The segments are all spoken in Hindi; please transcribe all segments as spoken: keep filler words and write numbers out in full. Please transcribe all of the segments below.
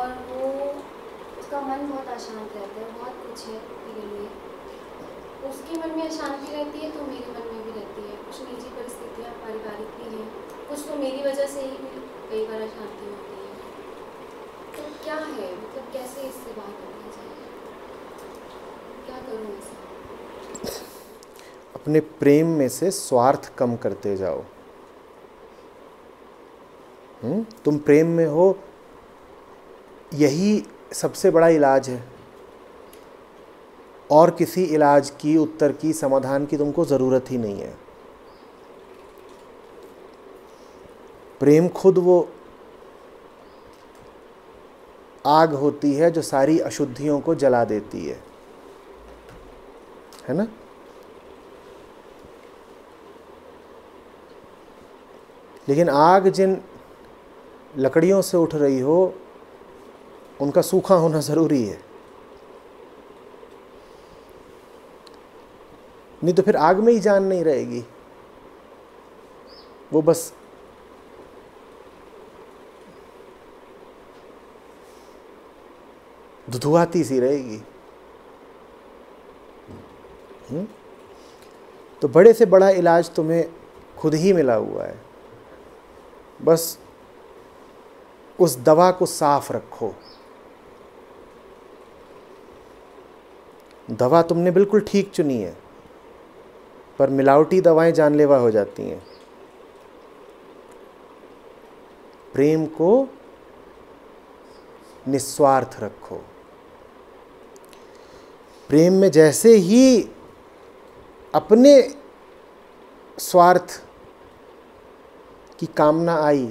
और वो उसका मन बहुत अशांत रहता है, बहुत कुछ है मेरे लिए। उसके मन में अशांति रहती है तो मेरे मन में भी रहती है। कुछ निजी परिस्थितियाँ पारिवारिक भी हैं, कुछ तो मेरी वजह से ही कई बार अशांति होती है। तो क्या है, मतलब कैसे इससे बाहर निकलना चाहिए, क्या करूँ इससे? अपने प्रेम में से स्वार्थ कम करते जाओ। हुँ? तुम प्रेम में हो, यही सबसे बड़ा इलाज है। और किसी इलाज की, उत्तर की, समाधान की तुमको ज़रूरत ही नहीं है। प्रेम खुद वो आग होती है जो सारी अशुद्धियों को जला देती है, है ना? लेकिन आग जिन लकड़ियों से उठ रही हो उनका सूखा होना ज़रूरी है, नहीं तो फिर आग में ही जान नहीं रहेगी। वो बस धुआती सी रहेगी। हुँ? तो बड़े से बड़ा इलाज तुम्हें खुद ही मिला हुआ है। बस उस दवा को साफ रखो। दवा तुमने बिल्कुल ठीक चुनी है, पर मिलावटी दवाएं जानलेवा हो जाती हैं। प्रेम को निस्वार्थ रखो। प्रेम में जैसे ही अपने स्वार्थ की कामना आई,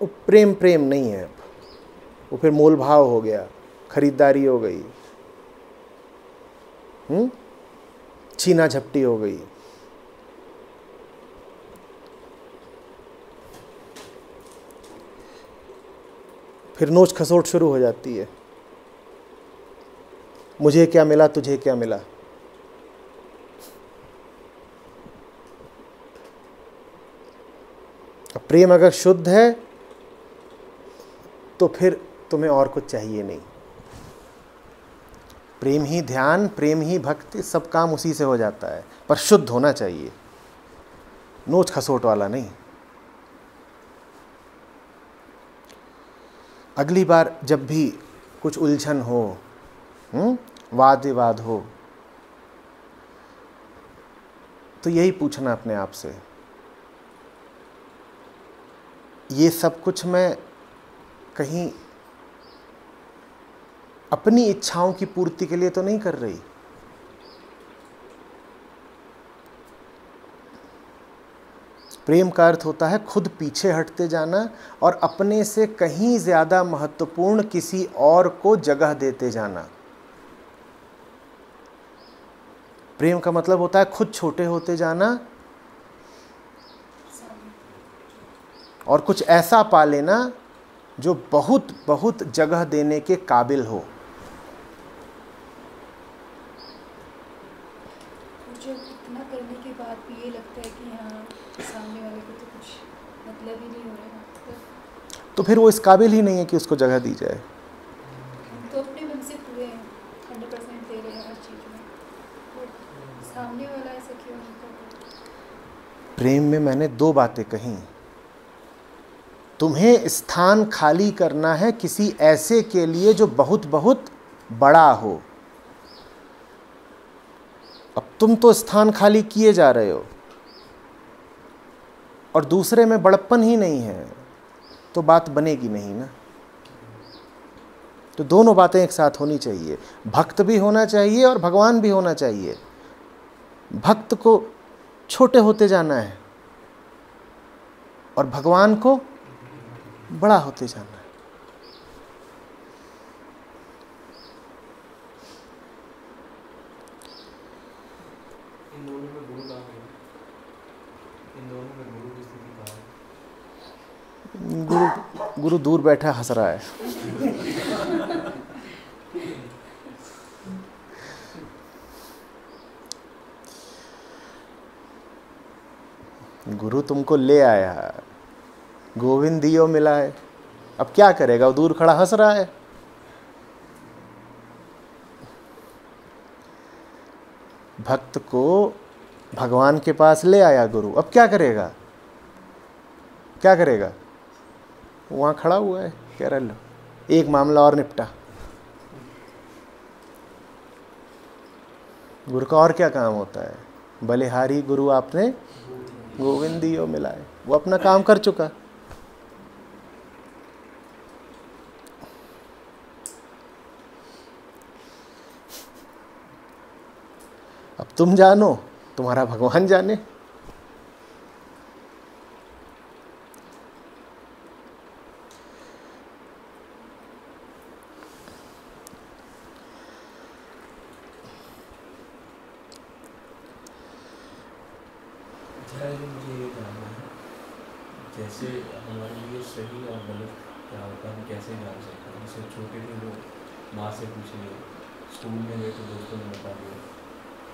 वो प्रेम प्रेम नहीं है अब, वो फिर मोल भाव हो गया, खरीदारी हो गई, हम्म, छीना झपटी हो गई। फिर नोच खसोट शुरू हो जाती है, मुझे क्या मिला, तुझे क्या मिला। प्रेम अगर शुद्ध है तो फिर तुम्हें और कुछ चाहिए नहीं। प्रेम ही ध्यान, प्रेम ही भक्ति, सब काम उसी से हो जाता है, पर शुद्ध होना चाहिए, नोच खसोट वाला नहीं। अगली बार जब भी कुछ उलझन हो, वाद विवाद हो, तो यही पूछना अपने आप से, ये सब कुछ मैं कहीं अपनी इच्छाओं की पूर्ति के लिए तो नहीं कर रही? प्रेम का अर्थ होता है खुद पीछे हटते जाना और अपने से कहीं ज़्यादा महत्वपूर्ण किसी और को जगह देते जाना। प्रेम का मतलब होता है खुद छोटे होते जाना और कुछ ऐसा पा लेना जो बहुत बहुत जगह देने के काबिल हो। मुझे इतना करने के बाद भी ये लगता है कि हाँ, सामने वाले को तो कुछ मतलब ही नहीं हो रहा, तो फिर वो इस काबिल ही नहीं है कि उसको जगह दी जाए। तो अपने मन से पूरे सौ परसेंट दे रहे हैं हर चीज़ में, और सामने वाला ऐसा क्यों नहीं करता? प्रेम में मैंने दो बातें कहीं, तुम्हें स्थान खाली करना है किसी ऐसे के लिए जो बहुत बहुत बड़ा हो। अब तुम तो स्थान खाली किए जा रहे हो और दूसरे में बड़प्पन ही नहीं है, तो बात बनेगी नहीं ना। तो दोनों बातें एक साथ होनी चाहिए, भक्त भी होना चाहिए और भगवान भी होना चाहिए। भक्त को छोटे होते जाना है और भगवान को बड़ा होते जाना है। इन दोनों में गुरु कहाँ है? इन दोनों में गुरु की स्थिति कहाँ है? गुरु गुरु दूर बैठा हंस रहा है। गुरु तुमको ले आया, गोविंद दियो मिला है। अब क्या करेगा, वो दूर खड़ा हंस रहा है। भक्त को भगवान के पास ले आया गुरु, अब क्या करेगा, क्या करेगा, वहाँ खड़ा हुआ है, कह रहा लो एक मामला और निपटा। गुरु का और क्या काम होता है, बलिहारी गुरु आपने गोविंदियो मिलाए, वो अपना काम कर चुका। अब तुम जानो, तुम्हारा भगवान जाने। जैसे हमारे लिए सही और गलत क्या होता है, हम कैसे जान सकते हैं? जैसे छोटे में लोग माँ से पूछ लिए, स्कूल में गए तो दोस्तों ने बता दिया,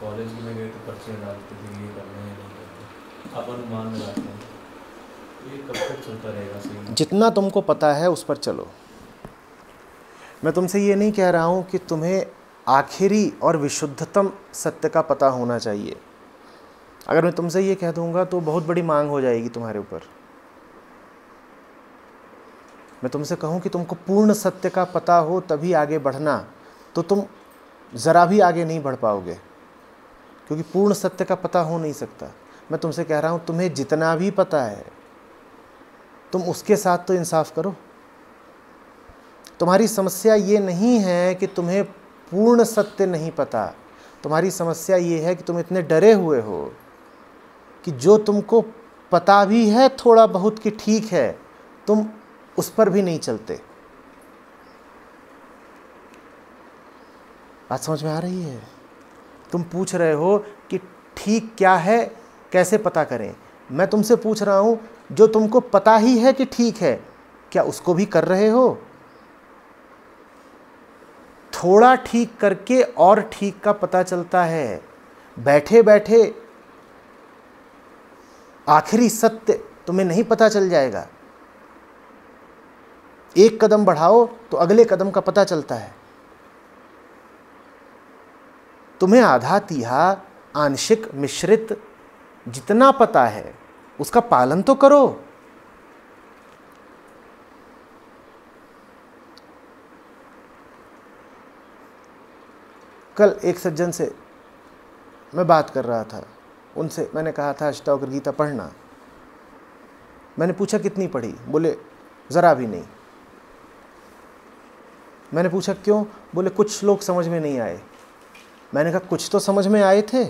कॉलेज में गए तो पर्चे डालते थे ये करना है नहीं करना, आप अनुमान लगाते हैं। ये कब तक चलता रहेगा? सही जितना तुमको पता है उस पर चलो। मैं तुमसे ये नहीं कह रहा हूँ कि तुम्हें आखिरी और विशुद्धतम सत्य का पता होना चाहिए। अगर मैं तुमसे ये कह दूँगा तो बहुत बड़ी मांग हो जाएगी तुम्हारे ऊपर। मैं तुमसे कहूँ कि तुमको पूर्ण सत्य का पता हो तभी आगे बढ़ना, तो तुम ज़रा भी आगे नहीं बढ़ पाओगे, क्योंकि पूर्ण सत्य का पता हो नहीं सकता। मैं तुमसे कह रहा हूँ तुम्हें जितना भी पता है तुम उसके साथ तो इंसाफ करो। तुम्हारी समस्या ये नहीं है कि तुम्हें पूर्ण सत्य नहीं पता, तुम्हारी समस्या ये है कि तुम इतने डरे हुए हो कि जो तुमको पता भी है थोड़ा बहुत कि ठीक है, तुम उस पर भी नहीं चलते। बात समझ में आ रही है? तुम पूछ रहे हो कि ठीक क्या है, कैसे पता करें। मैं तुमसे पूछ रहा हूँ जो तुमको पता ही है कि ठीक है, क्या उसको भी कर रहे हो? थोड़ा ठीक करके और ठीक का पता चलता है। बैठे बैठे आखिरी सत्य तुम्हें नहीं पता चल जाएगा। एक कदम बढ़ाओ तो अगले कदम का पता चलता है। तुम्हें आधा तिहा आंशिक मिश्रित जितना पता है उसका पालन तो करो। कल एक सज्जन से मैं बात कर रहा था, उनसे मैंने कहा था अष्टावक्र गीता पढ़ना। मैंने पूछा कितनी पढ़ी, बोले ज़रा भी नहीं। मैंने पूछा क्यों, बोले कुछ श्लोक समझ में नहीं आए। मैंने कहा कुछ तो समझ में आए थे।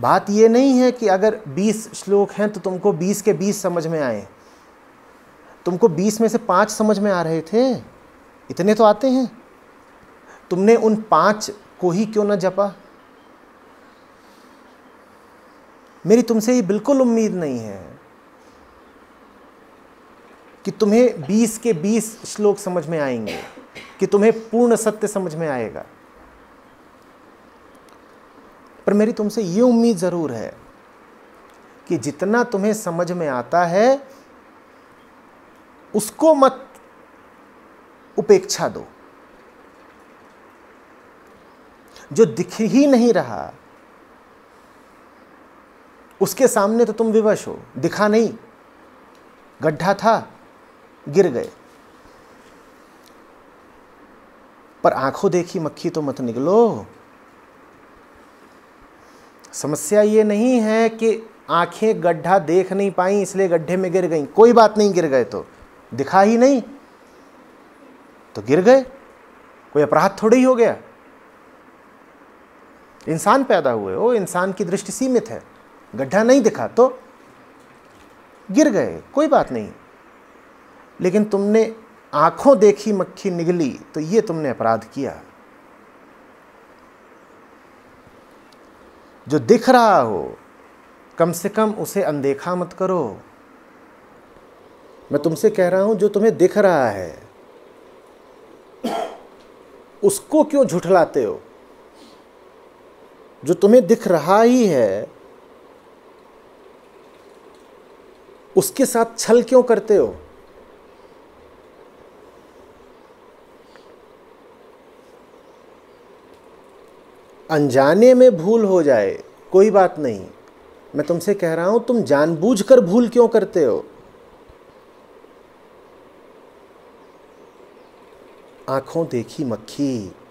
बात ये नहीं है कि अगर बीस श्लोक हैं तो तुमको बीस के बीस समझ में आए। तुमको बीस में से पाँच समझ में आ रहे थे, इतने तो आते हैं। तुमने उन पाँच को ही क्यों ना जपा? मेरी तुमसे ये बिल्कुल उम्मीद नहीं है कि तुम्हें बीस के बीस श्लोक समझ में आएंगे, कि तुम्हें पूर्ण सत्य समझ में आएगा। पर मेरी तुमसे ये उम्मीद ज़रूर है कि जितना तुम्हें समझ में आता है उसको मत उपेक्षा दो। जो दिख ही नहीं रहा उसके सामने तो तुम विवश हो। दिखा नहीं, गड्ढा था, गिर गए, पर आंखों देखी मक्खी तो मत निगलो। समस्या ये नहीं है कि आंखें गड्ढा देख नहीं पाई इसलिए गड्ढे में गिर गईं। कोई बात नहीं, गिर गए तो दिखा ही नहीं तो गिर गए, कोई अपराध थोड़ी ही हो गया। इंसान पैदा हुए हो, इंसान की दृष्टि सीमित है। गड्ढा नहीं दिखा तो गिर गए, कोई बात नहीं। लेकिन तुमने आंखों देखी मक्खी निगली तो ये तुमने अपराध किया। जो दिख रहा हो कम से कम उसे अनदेखा मत करो। मैं तुमसे कह रहा हूं जो तुम्हें दिख रहा है उसको क्यों झुठलाते हो? जो तुम्हें दिख रहा ही है उसके साथ छल क्यों करते हो? अनजाने में भूल हो जाए कोई बात नहीं, मैं तुमसे कह रहा हूं तुम जानबूझकर भूल क्यों करते हो? आंखों देखी मक्खी,